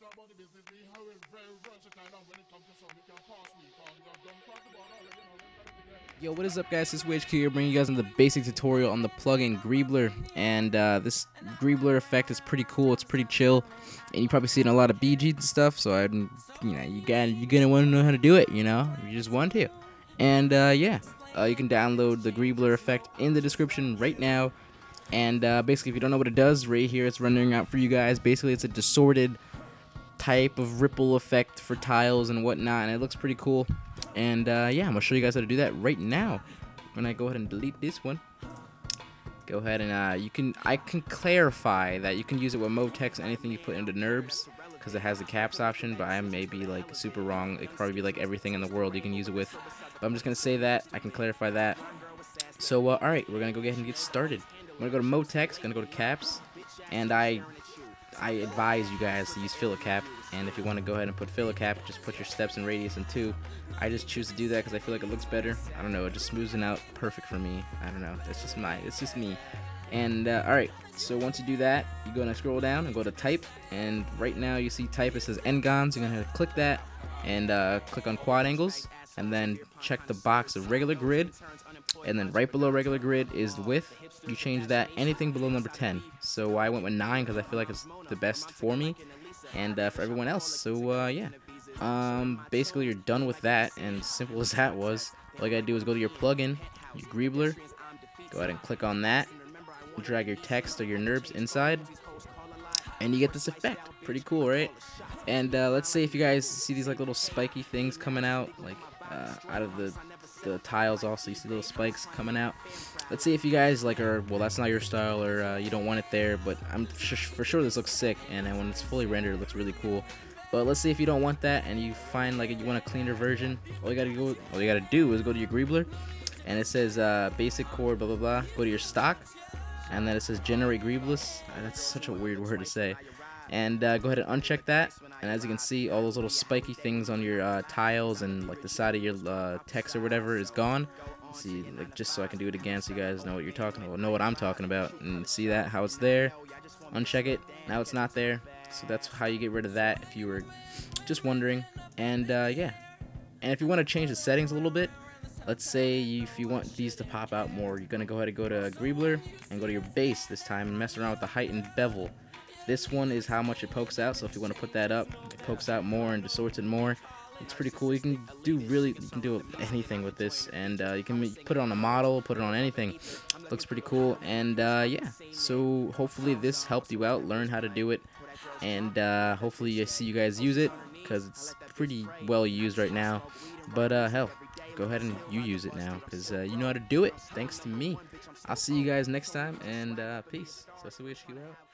can't talk about the business. We have it very versatile, and when it comes to something, you can pass me from your gun part of the bottle. Yo, what is up, guys? This is WageKey here, bringing you guys in the basic tutorial on the plugin Greebler. And this Greebler effect is pretty cool. It's pretty chill, and you probably see it in a lot of BG and stuff. So you're gonna want to know how to do it. You know, you just want to. And you can download the Greebler effect in the description right now. And basically, if you don't know what it does, right here it's rendering out for you guys. Basically, it's a distorted type of ripple effect for tiles and whatnot, and it looks pretty cool. And yeah, I'm gonna show you guys how to do that right now. When I go ahead and delete this one, go ahead and I can clarify that you can use it with Motex, anything you put into NURBS, because it has the caps option. But I may be like super wrong. It could probably be like everything in the world you can use it with. But I'm just gonna say that I can clarify that. So all right, we're gonna go ahead and get started. I'm gonna go to Motex, gonna go to caps, and I advise you guys to use filler cap. And if you want to go ahead and put filler cap, just put your steps and radius in 2. I just choose to do that because I feel like it looks better. I don't know, it just smooths it out perfect for me. I don't know, it's just me. And all right, so once you do that, you're gonna scroll down and go to type. And right now you see type, it says N-Gons. You're gonna click that and click on quad angles, and then check the box of regular grid, and then right below regular grid is width. You change that anything below number 10. So I went with 9 because I feel like it's the best for me and for everyone else. So yeah, basically you're done with that, and simple as that was. All you gotta do is go to your plugin, your Greebler, go ahead and click on that, drag your text or your NURBS inside, and you get this effect. Pretty cool, right? And let's say if you guys see these like little spiky things coming out, like out of the tiles. Also, you see little spikes coming out. Let's see if you guys like are, well, that's not your style, or you don't want it there, but I'm for sure this looks sick, and when it's fully rendered it looks really cool. But let's see if you don't want that and you find like you want a cleaner version. All you gotta do is go to your Greebler, and it says basic core blah blah blah. Go to your stock, and then it says generate Greebless. That's such a weird word to say. And go ahead and uncheck that, and as you can see, all those little spiky things on your tiles and like the side of your text or whatever is gone. Let's see, like, just so I can do it again so you guys know what you're talking about, know what I'm talking about, and see that how it's there. Uncheck it, now it's not there. So that's how you get rid of that, if you were just wondering. And yeah, and if you want to change the settings a little bit, let's say if you want these to pop out more, you're gonna go ahead and go to Greebler and go to your base this time and mess around with the height and bevel. This one is how much it pokes out, so if you want to put that up, it pokes out more and distorts it more. It's pretty cool. You can do you can do anything with this, and you can put it on a model, put it on anything. It looks pretty cool, and yeah. So hopefully this helped you out, learn how to do it, and hopefully I see you guys use it because it's pretty well used right now. But hell, go ahead and you use it now because you know how to do it. Thanks to me. I'll see you guys next time, and peace. So that's the way it should go out.